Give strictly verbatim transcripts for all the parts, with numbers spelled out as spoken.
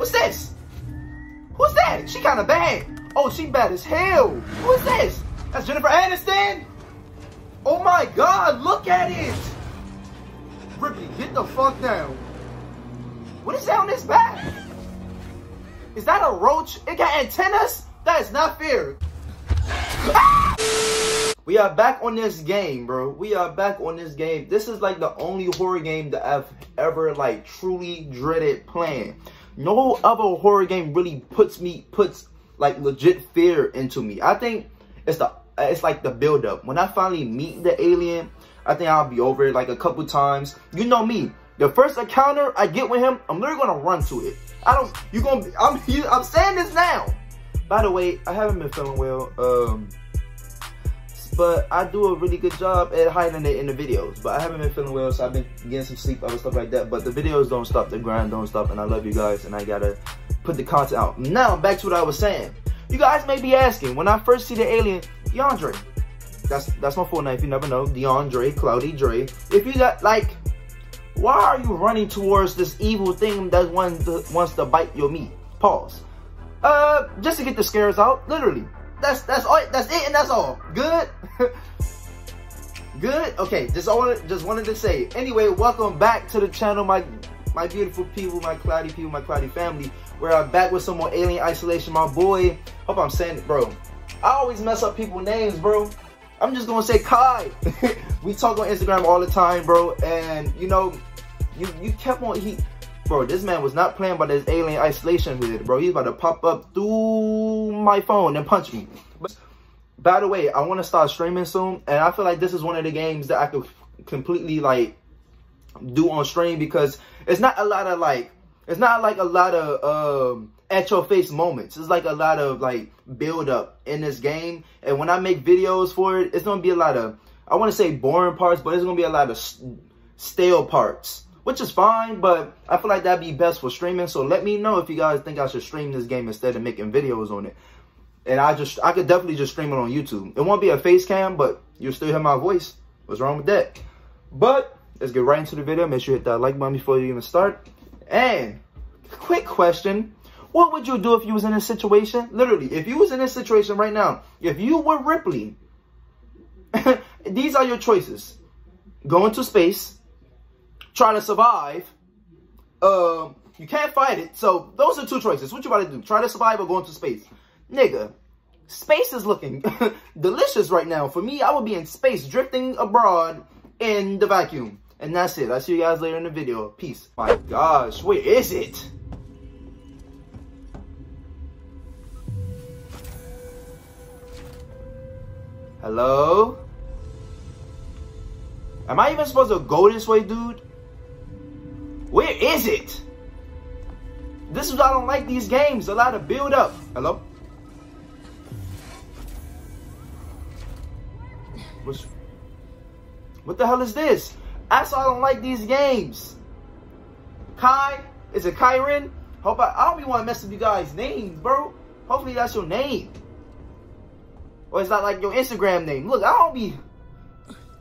What's this? Who's that? She kind of bad. Oh, she bad as hell. Who is this? That's Jennifer Aniston. Oh my God, look at it. Ripley, get the fuck down. What is that on his back? Is that a roach? It got antennas? That is not fair. Ah! We are back on this game, bro. We are back on this game. This is like the only horror game that I've ever like truly dreaded playing. No other horror game really puts me puts like legit fear into me. I think it's the it's like the build up. When I finally meet the alien, I think I'll be over it like a couple times. You know me. The first encounter I get with him, I'm literally gonna run to it. I don't. You gonna? I'm. You, I'm saying this now. By the way, I haven't been feeling well, um, but I do a really good job at hiding it in the videos. But I haven't been feeling well, so I've been getting some sleep, other stuff like that. But the videos don't stop, the grind don't stop, and I love you guys, and I gotta put the content out. Now back to what I was saying. You guys may be asking, when I first see the alien, Deandre. That's that's my full name. If you never know, Deandre, Cloudyxdre. If you got like. Why are you running towards this evil thing that wants to, wants to bite your meat? Pause. Uh, just to get the scares out, literally. That's that's all. That's it, and that's all. Good. Good. Okay. Just all. Just wanted to say. Anyway, welcome back to the channel, my my beautiful people, my cloudy people, my cloudy family. Where I'm back with some more Alien Isolation, my boy. Hope I'm saying it, bro. I always mess up people's names, bro. I'm just gonna say Kai. We talk on Instagram all the time, bro, and you know, you you kept on he, bro. This man was not playing by this Alien Isolation with it, bro. He's about to pop up through my phone and punch me. But by the way, I want to start streaming soon, and I feel like this is one of the games that I could completely like do on stream because it's not a lot of like, it's not like a lot of um. at your face moments. It's like a lot of like build up in this game, and when I make videos for it, it's gonna be a lot of, I want to say boring parts, but it's gonna be a lot of st stale parts, which is fine, but I feel like that'd be best for streaming. So let me know if you guys think I should stream this game instead of making videos on it, and I just I could definitely just stream it on YouTube. It won't be a face cam, but you'll still hear my voice. What's wrong with that? But let's get right into the video. Make sure you hit that like button before you even start. And quick question: what would you do if you was in this situation? Literally, if you was in this situation right now, if you were Ripley, these are your choices. Go into space, try to survive. Uh, you can't fight it. So those are two choices. What you about to do? Try to survive or go into space? Nigga, space is looking delicious right now. For me, I would be in space, drifting abroad in the vacuum. And that's it. I'll see you guys later in the video. Peace. My gosh, where is it? Hello? Am I even supposed to go this way, dude? Where is it? This is why I don't like these games. A lot of build up. Hello? What's, what the hell is this? That's why I don't like these games. Kai? Is it Kyron? Hope I, I don't even want to mess up you guys' names, bro. Hopefully that's your name. Or it's not like your Instagram name. Look, I don't be...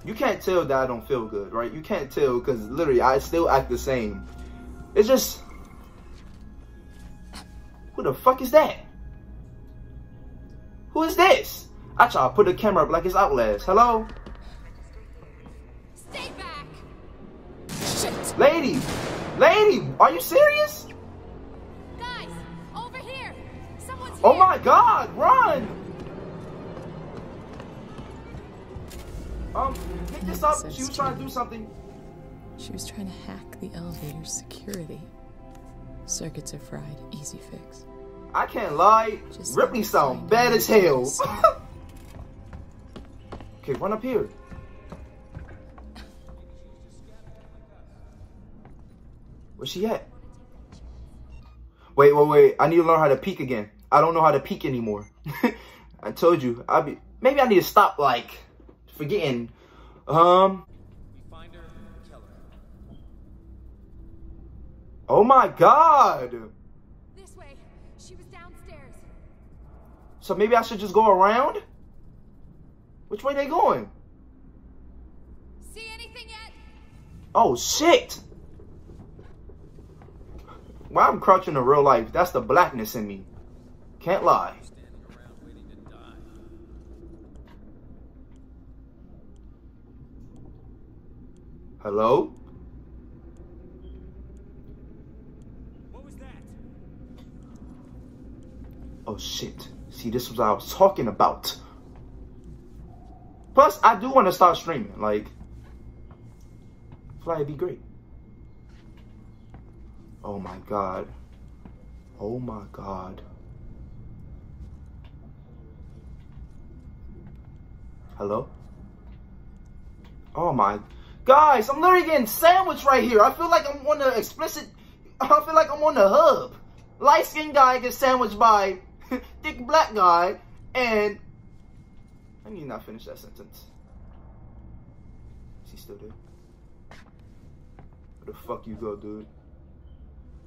You can't tell that I don't feel good, right? You can't tell because literally I still act the same. It's just... Who the fuck is that? Who is this? I try to put the camera up like it's Outlast. Hello? Stay back. Shit. Lady! Lady! Are you serious? Guys, over here. Someone's here. Oh my God, run! Um, pick this up. She was trying to do something. She was trying to hack the elevator's security. Circuits are fried. Easy fix. I can't lie. Just Ripley sound bad as hell. Okay, run up here. Where's she at? Wait, wait, wait. I need to learn how to peek again. I don't know how to peek anymore. I told you. I'll be. Maybe I need to stop like. Forgetting, um. Oh my God! This way. She was downstairs. So maybe I should just go around. Which way they going? See anything yet? Oh shit! Why I'm crouching in real life, that's the blackness in me. Can't lie. Hello? What was that? Oh shit. See, this was what I was talking about. Plus, I do want to start streaming. Like, fly would be great. Oh my god. Oh my god. Hello? Oh my... Guys, I'm literally getting sandwiched right here. I feel like I'm on the explicit... I feel like I'm on the hub. Light-skinned guy gets sandwiched by... thick black guy. And... I need not finish that sentence. Is he still there? Where the fuck you go, dude?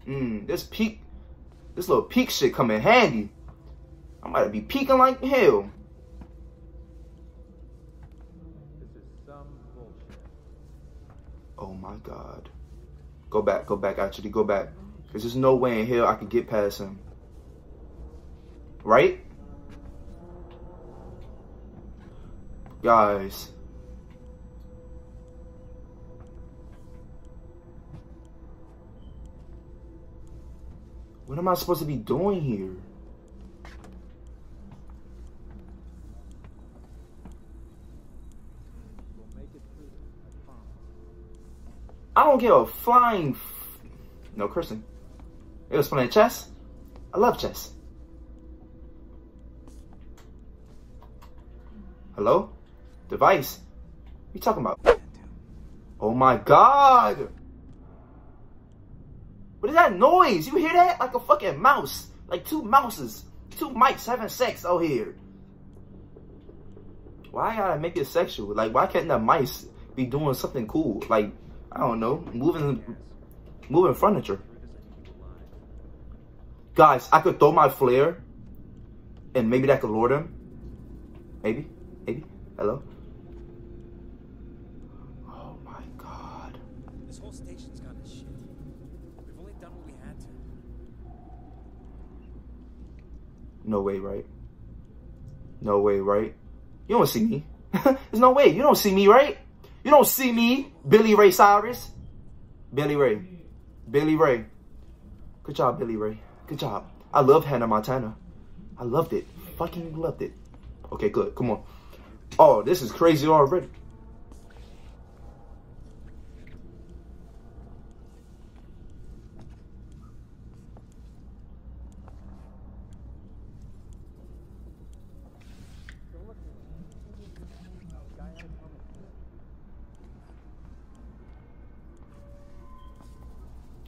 Mmm, this peak... This little peak shit come in handy. I might be peaking like hell. Oh my god. Go back, go back, actually, go back. Because there's no way in hell I can get past him. Right? Guys. What am I supposed to be doing here? I don't give a flying f no cursing. It was playing chess. I love chess. Hello? Device? What you talking about? Oh my god! What is that noise? You hear that? Like a fucking mouse. Like two mouses. Two mics having sex out here. Why gotta make it sexual? Like, why can't the mice be doing something cool? Like, I don't know, moving, moving furniture. Guys, I could throw my flare, and maybe that could lure them. Maybe, maybe. Hello. Oh my god. This whole station's gone to shit. We've only done what we had to. No way, right? No way, right? You don't see me. There's no way. You don't see me, right? You don't see me, Billy Ray Cyrus. Billy Ray. Billy Ray. Good job, Billy Ray. Good job. I love Hannah Montana. I loved it. Fucking loved it. Okay, good. Come on. Oh, this is crazy already.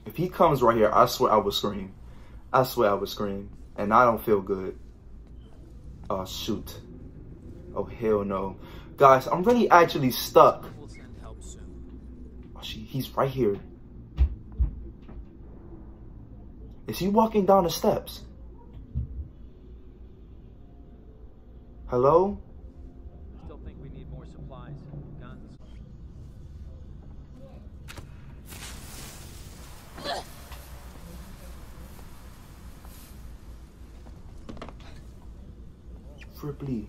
If he comes right here, I swear I will scream. I swear I will scream. And I don't feel good. Oh, shoot. Oh, hell no. Guys, I'm really actually stuck. Oh, she, he's right here. Is he walking down the steps? Hello? Still think we need more supplies. Ripley.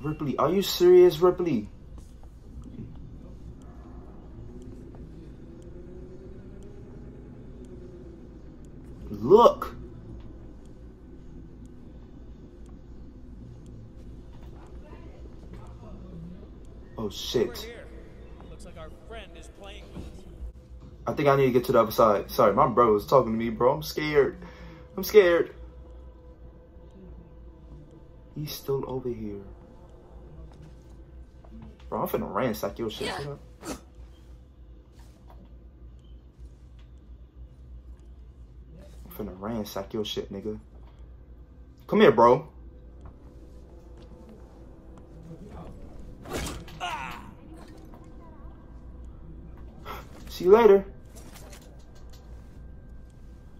Ripley, are you serious, Ripley? Look. Oh shit. Looks like our friend is playing with us. I think I need to get to the other side. Sorry, my bro was talking to me, bro. I'm scared. I'm scared. He's still over here. Bro, I'm finna ransack your shit. Yeah. I'm finna ransack your shit, nigga. Come here, bro. See you later.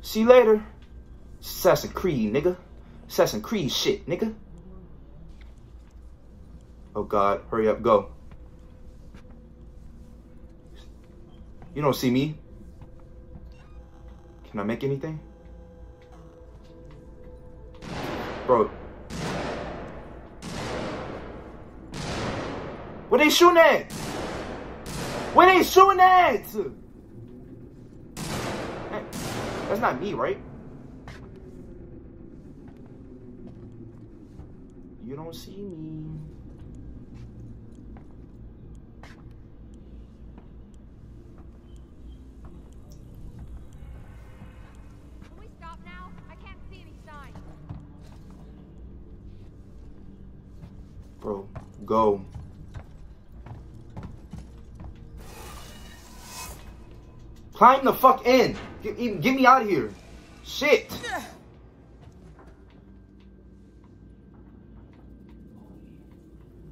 See you later. Assassin Creed, nigga. Assassin Creed shit, nigga. Oh god, hurry up, go. You don't see me. Can I make anything? Bro. What they shooting at? What they shooting at? Hey, that's not me, right? You don't see me. Bro, go. Climb the fuck in. Get, get me out of here. Shit.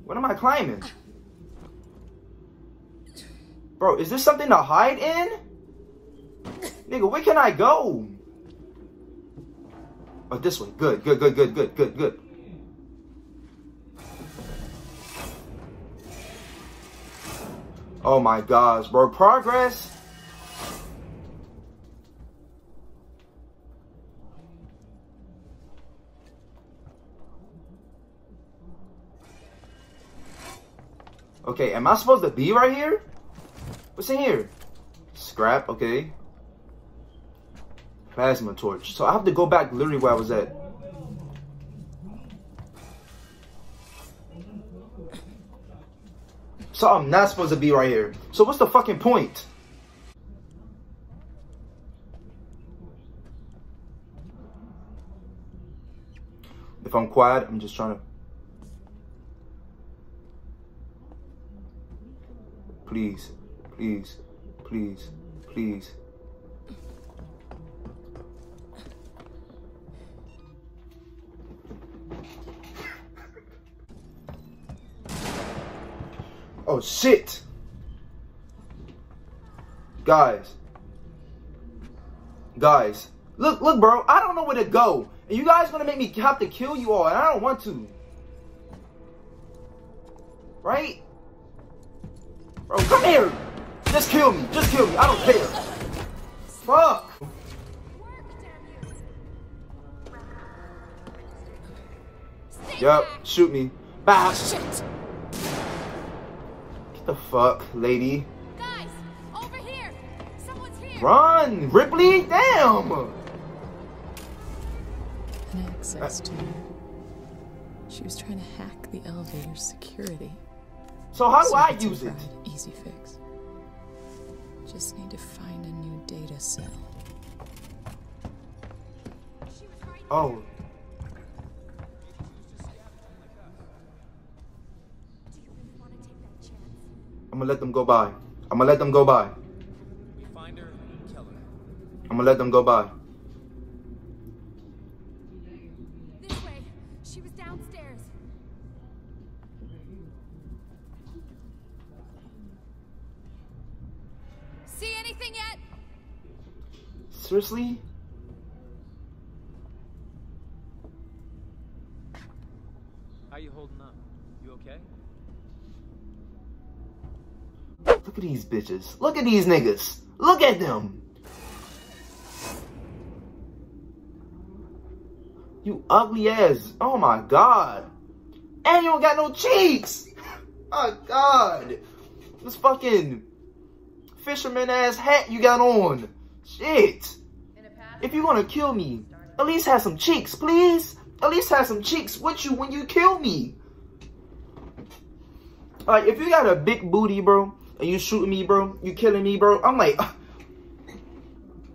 What am I climbing? Bro, is this something to hide in? Nigga, where can I go? Oh, this way. Good, good, good, good, good, good, good. Oh my gosh, bro. Progress. Okay, am I supposed to be right here? What's in here? Scrap, okay. Plasma torch. So I have to go back literally where I was at. So I'm not supposed to be right here. So what's the fucking point? If I'm quiet, I'm just trying to... Please, please, please, please. Oh shit! Guys. Guys. Look, look bro, I don't know where to go. And you guys gonna make me have to kill you all, and I don't want to. Right? Bro, come here! Just kill me, just kill me, I don't care. Fuck! Yup, shoot me. Bah! Shit. The fuck, lady? Guys, over here. Someone's here. Run, Ripley! Damn. An access to her. She was trying to hack the elevator's security. So how do I use it? Easy fix. Just need to find a new data cell. Oh. I'm gonna let them go by. I'm gonna let them go by. I'm gonna let them go by. This way. She was downstairs. See anything yet? Seriously? How you holding up? You okay? Look at these bitches. Look at these niggas. Look at them. You ugly ass. Oh my god. And you don't got no cheeks. Oh god. This fucking fisherman ass hat you got on. Shit. If you're gonna kill me, at least have some cheeks, please. At least have some cheeks with you when you kill me. Like, if you got a big booty, bro, and you shooting me, bro, you killing me, bro, I'm like,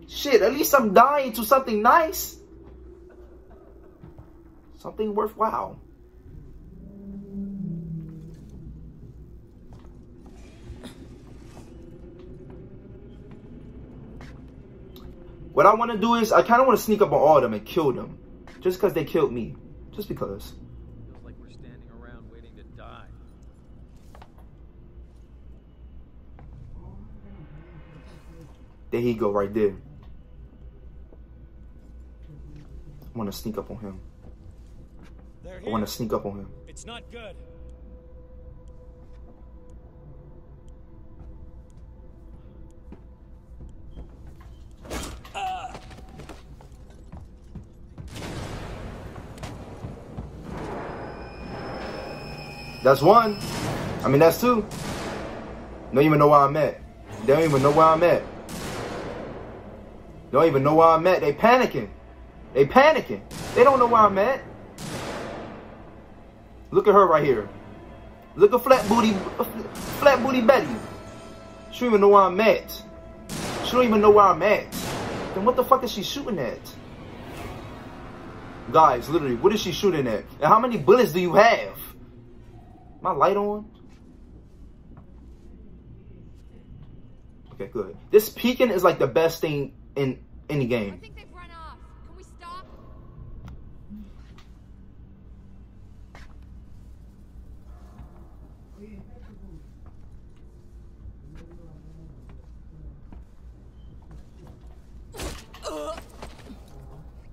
shit, at least I'm dying to something nice. Something worthwhile. What I want to do is, I kind of want to sneak up on all of them and kill them. Just because they killed me. Just because. There he go right there. I want to sneak up on him. I want to sneak up on him. It's not good. Uh. That's one. I mean, that's two. Don't even know where I'm at. They don't even know where I'm at. Don't even know where I'm at. They panicking. They panicking. They don't know where I'm at. Look at her right here. Look at flat booty, flat booty Betty. She don't even know where I'm at. She don't even know where I'm at. Then what the fuck is she shooting at? Guys, literally, what is she shooting at? And how many bullets do you have? My light on? Okay, good. This peeking is like the best thing in any game. I think they've run off. Can we stop?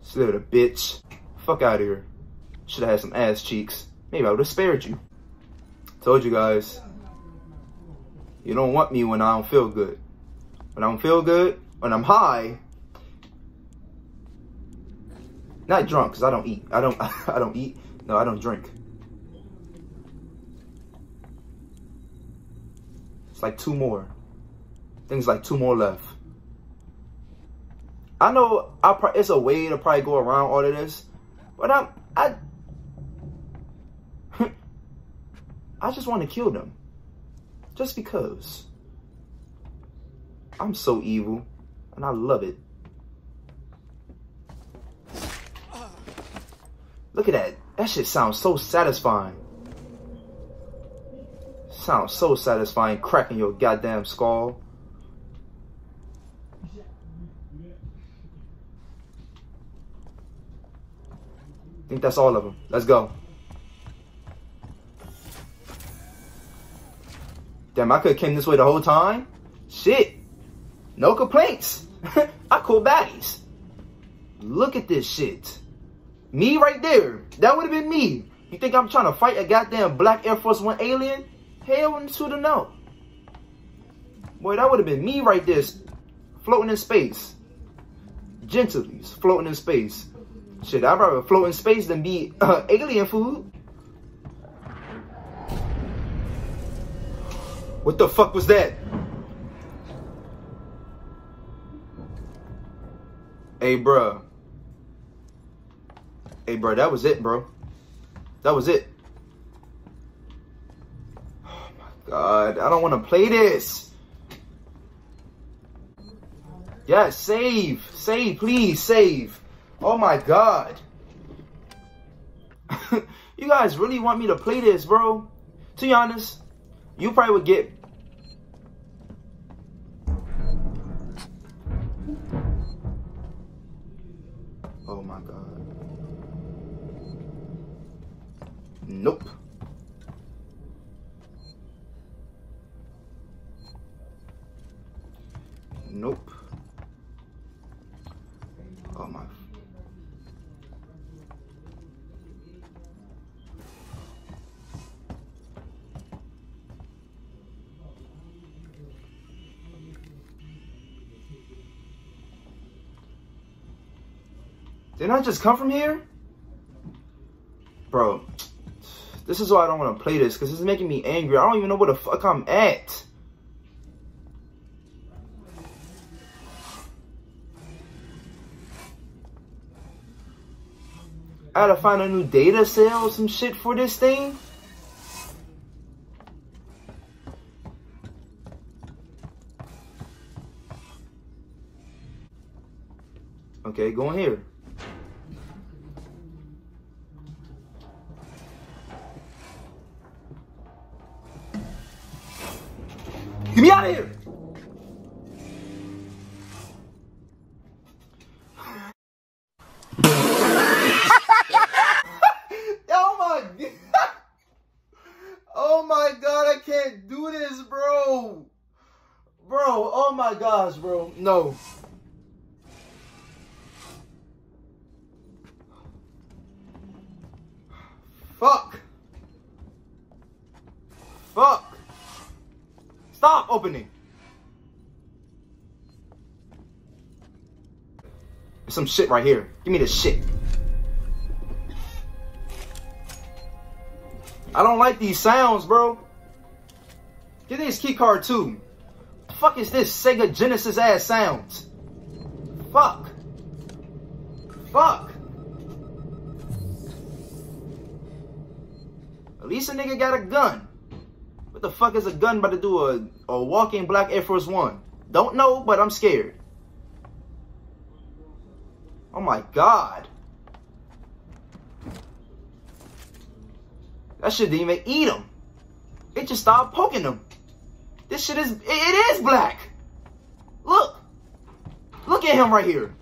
Son of a bitch. Fuck out of here. Should have had some ass cheeks. Maybe I would have spared you. Told you guys. You don't want me when I don't feel good. When I don't feel good, when I'm high. Not drunk, because I don't eat. I don't I don't eat. No, I don't drink. It's like two more. Things like two more left. I know I pro it's a way to probably go around all of this. But I'm, I, I just want to kill them, just because. I'm so evil, and I love it. Look at that. That shit sounds so satisfying. Sounds so satisfying, cracking your goddamn skull. I think that's all of them. Let's go. Damn, I could have came this way the whole time. Shit. No complaints. I call baddies. Look at this shit. Me right there. That would have been me. You think I'm trying to fight a goddamn black Air Force One alien? Hell to the no. Boy, that would have been me right there. Floating in space. Gently floating in space. Shit, I'd rather float in space than be uh, alien food. What the fuck was that? Hey, bruh. Hey, bruh, that was it, bro. That was it. Oh, my God. I don't want to play this. Yeah, save. Save, please, save. Oh my God. You guys really want me to play this, bro? To be honest, you probably would get... Oh my God. Nope. Nope. Oh my... Didn't I just come from here? Bro, this is why I don't want to play this, because this is making me angry. I don't even know where the fuck I'm at. I gotta find a new data cell or some shit for this thing? Okay, go in here. Get me out of here! Oh my God! Oh my God, I can't do this, bro! Bro, oh my gosh, bro. No. Fuck! Fuck! Stop opening. There's some shit right here. Give me this shit. I don't like these sounds, bro. Get this key card too. The fuck is this Sega Genesis ass sounds? Fuck. Fuck. At least a nigga got a gun. What the fuck is a gun about to do a, a walking black Air Force One? Don't know, but I'm scared. Oh my god. That shit didn't even eat him. It just started poking him. This shit is, it, it is black. Look. Look at him right here.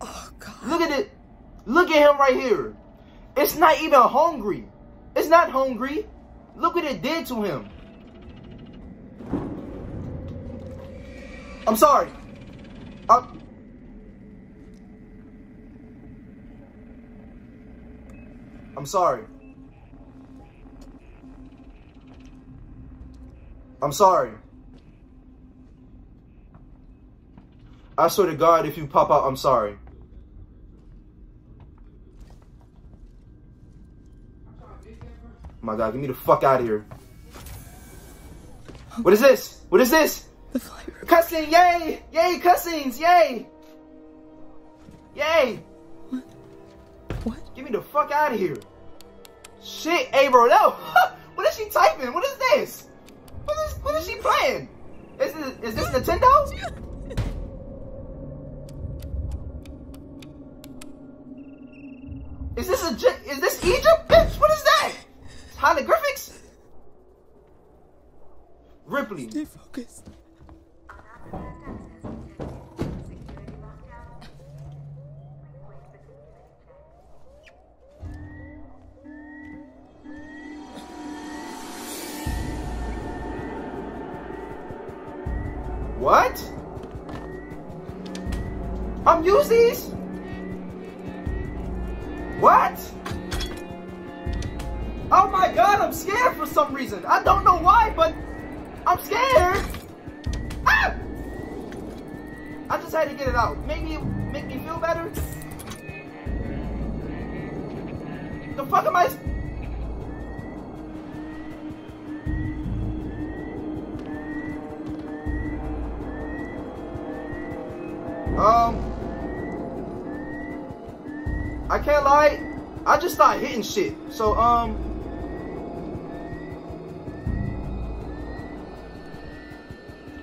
Oh god. Look at it. Look at him right here. It's not even hungry. It's not hungry. Look what it did to him. I'm sorry. I'm... I'm sorry. I'm sorry. I swear to God, if you pop out, I'm sorry. My God, get me the fuck out of here. What is this? What is this? Cussing, yay! Yay, cussings, yay! Yay! What? What? Get me the fuck out of here. Shit, hey bro, no! What is she typing? What is this? What is, what is she playing? Is this, is this Nintendo? Is this a, is this Egypt, bitch? What is that? Holographics? Ripley. Stay focused. What? I'm using these? What? Oh my god, I'm scared for some reason. I don't know why, but I'm scared. Ah! I just had to get it out. Maybe it make me feel better. The fuck am I? Um, I can't lie. I just started hitting shit. So um,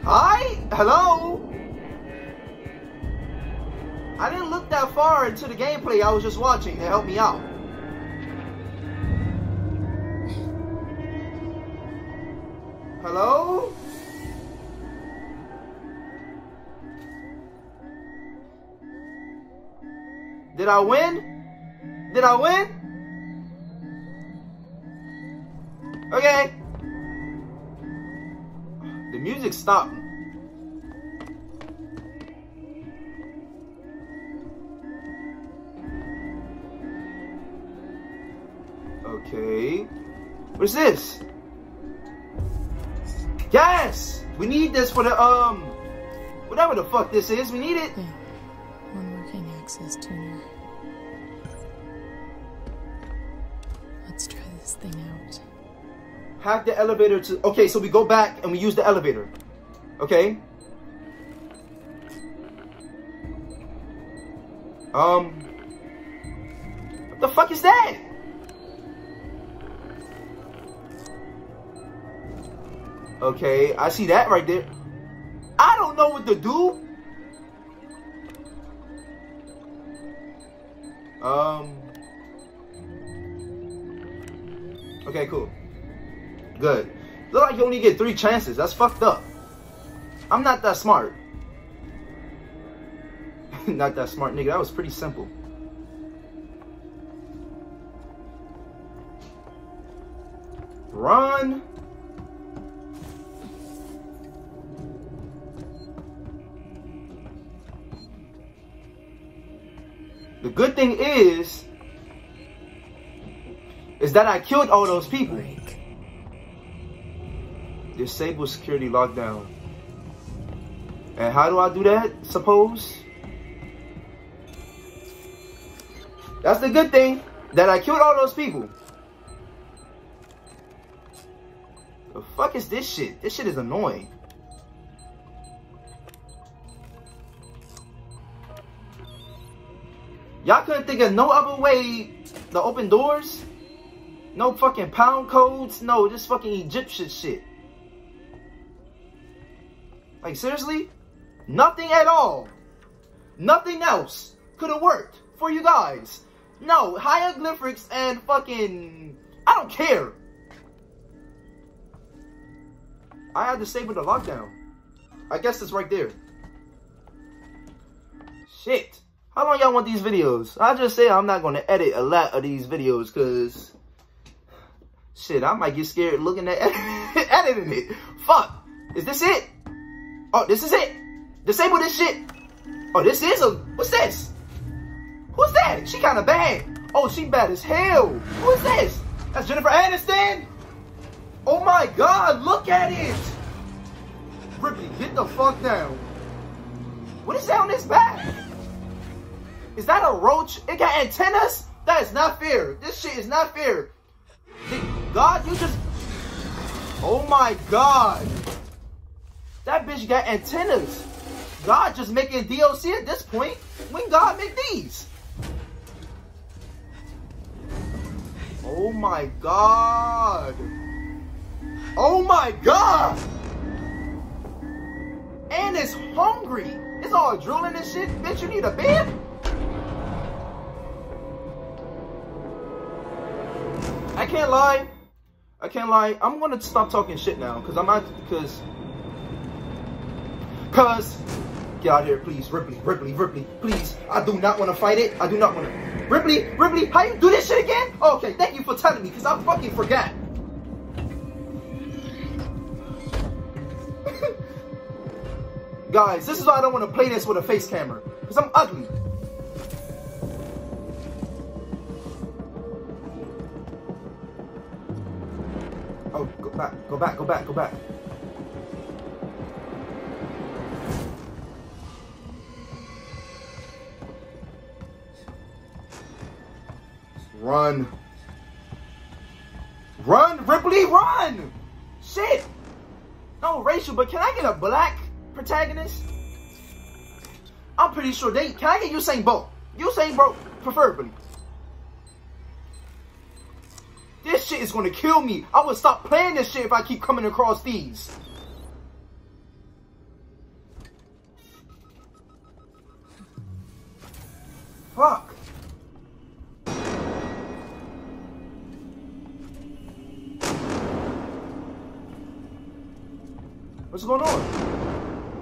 hi, hello. I didn't look that far into the gameplay I was just watching to help me out. Hello? Did I win? Did I win? Okay. The music stopped. Okay. What is this? Yes! We need this for the, um... whatever the fuck this is, we need it. Yeah. One working access tuner. Let's try this thing out. Hack the elevator to... Okay, so we go back and we use the elevator. Okay. Um... What the fuck is that? Okay, I see that right there. I don't know what to do. Um. Okay, cool. Good. Look like you only get three chances. That's fucked up. I'm not that smart. Not that smart, nigga. That was pretty simple. Run. The good thing is, is that I killed all those people. Disable security lockdown. And how do I do that, suppose? That's the good thing. that I killed all those people. The fuck is this shit? This shit is annoying. Y'all couldn't think of no other way to open doors? No fucking pound codes? No, just fucking Egyptian shit. Like, seriously? Nothing at all. Nothing else could have worked for you guys. No, hieroglyphics and fucking... I don't care. I had to disable the lockdown. I guess it's right there. Shit. How long y'all want these videos? I just say I'm not going to edit a lot of these videos because... Shit, I might get scared looking at edit editing it. Fuck. Is this it? Oh, this is it. Disable this shit. Oh, this is a... What's this? Who's that? She kind of bad. Oh, she bad as hell. Who is this? That's Jennifer Aniston. Oh my god, look at it. Ripley, get the fuck down. What is that on his back? Is that a roach? It got antennas? That is not fair. This shit is not fair. God, you just... Oh my god. That bitch got antennas. God just making D L C at this point. When God make these? Oh my god. Oh my god. And it's hungry. It's all drooling and shit. Bitch, you need a bed? I can't lie. I can't lie. I'm going to stop talking shit now. Because I'm not... Because... Because... Get out of here, please. Ripley, Ripley, Ripley, please. I do not want to fight it. I do not want to... Ripley, Ripley, how you do this shit again? Okay, thank you for telling me, because I fucking forgot. Guys, this is why I don't want to play this with a face camera. Because I'm ugly. Oh, go back, go back, go back, go back. Run. Run, Ripley, run! Shit! No, racial, but can I get a black protagonist? I'm pretty sure they... Can I get Usain Bolt? Usain Bolt, preferably. This shit is gonna kill me. I would stop playing this shit if I keep coming across these. Fuck. What's going on?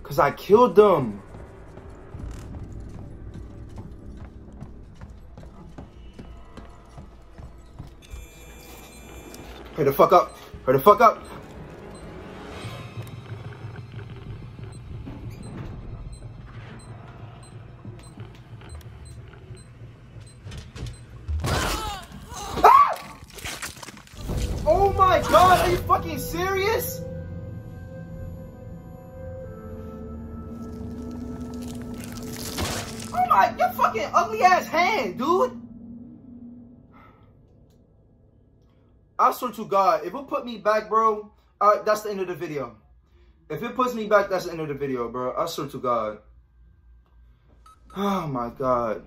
Because I killed them. Hurry the fuck up. Hurry the fuck up. Serious? Oh my, your fucking ugly ass hand, dude. I swear to God, if it put me back, bro, uh, that's the end of the video. If it puts me back, that's the end of the video, bro. I swear to God. Oh my God.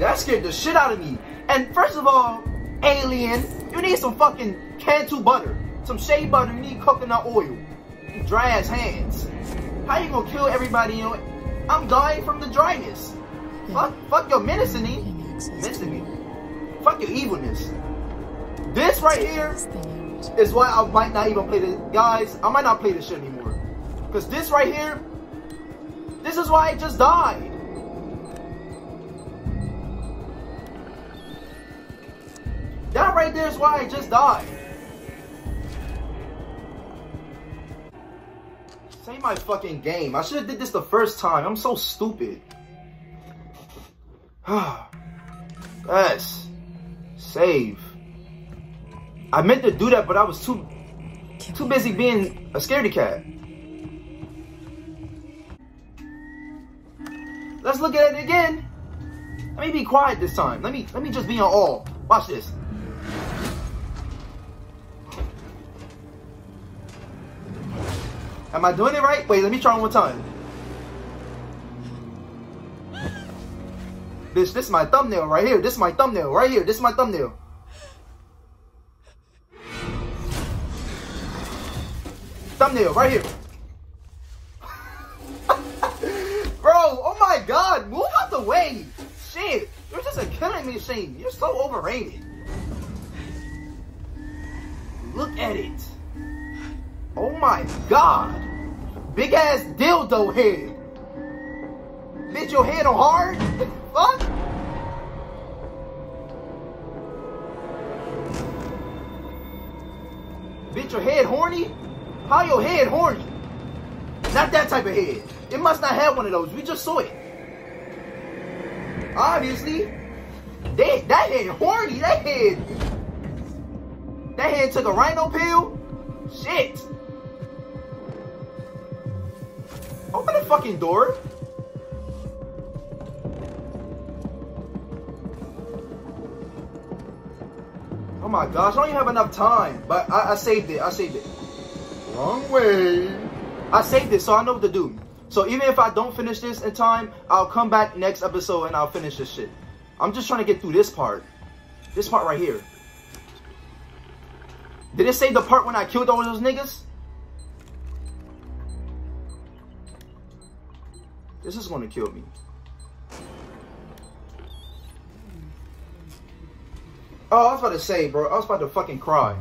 That scared the shit out of me. And first of all, alien, you need some fucking Cantu butter, some shea butter, you need coconut oil. Dry ass hands. How you gonna kill everybody? You know, I'm dying from the dryness. Fuck, fuck your menacing, menacing. Fuck your evilness. This right here is why I might not even play this, guys. I might not play this shit anymore. Cause this right here. This is why I just died. That right there is why I just died. This ain't my fucking game. I should have did this the first time. I'm so stupid. Yes. Save. I meant to do that, but I was too too busy being a scaredy cat. Let's look at it again. Let me be quiet this time. Let me let me just be in awe. Watch this. Am I doing it right? Wait, let me try one more time. Bitch, this is my thumbnail right here. This is my thumbnail right here. This is my thumbnail. Thumbnail right here. Bro, oh my God. Move out the way. Shit. You're just a killing machine. You're so overrated. Look at it. Oh my God. Big ass dildo head. Bitch, your head on hard? What the fuck? Bitch, your head horny? How your head horny? Not that type of head. It must not have one of those. We just saw it. Obviously. They, that head horny. That head. That head took a rhino pill? Shit. Open the fucking door. Oh my gosh, I don't even have enough time. But I, I saved it. I saved it. Wrong way. I saved it, so I know what to do. So even if I don't finish this in time, I'll come back next episode and I'll finish this shit. I'm just trying to get through this part. This part right here. Did it say the part when I killed all those niggas? This is gonna kill me. Oh, I was about to say, bro. I was about to fucking cry.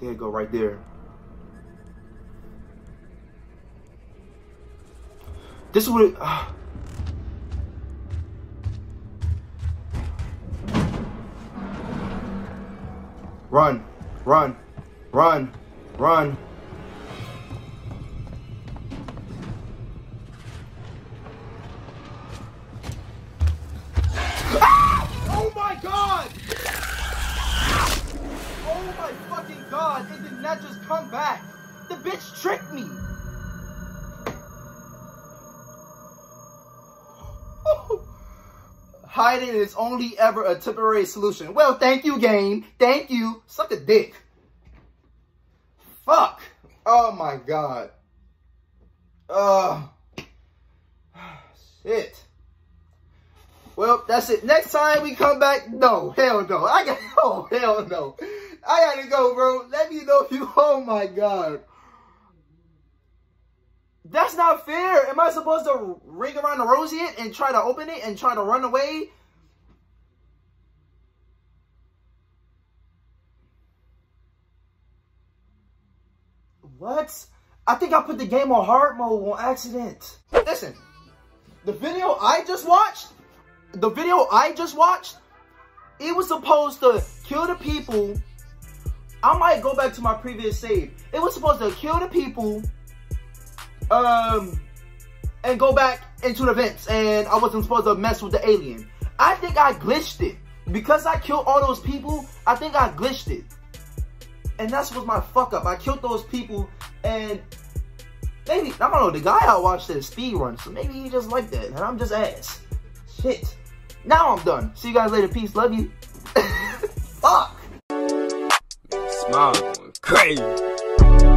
There you go, right there. This is what it, uh. Run, run, run, run. Hiding is only ever a temporary solution. Well, thank you, game. Thank you. Suck a dick. Fuck. Oh my God. Uh, shit. Well, that's it. Next time we come back, no, hell no. I got, oh hell no. I gotta go, bro. Let me know if you. Oh my God. That's not fair. Am I supposed to ring around the rosy it and try to open it and try to run away? What? I think I put the game on hard mode on accident. Listen, the video I just watched, the video I just watched, it was supposed to kill the people. I might go back to my previous save. It was supposed to kill the people. Um, and go back into the vents, and I wasn't supposed to mess with the alien. I think I glitched it. Because I killed all those people, I think I glitched it. And that's was my fuck up. I killed those people, and maybe, I don't know, the guy I watched did a speed run, so maybe he just liked that, and I'm just ass. Shit. Now I'm done. See you guys later. Peace. Love you. Fuck. Smile. Crazy.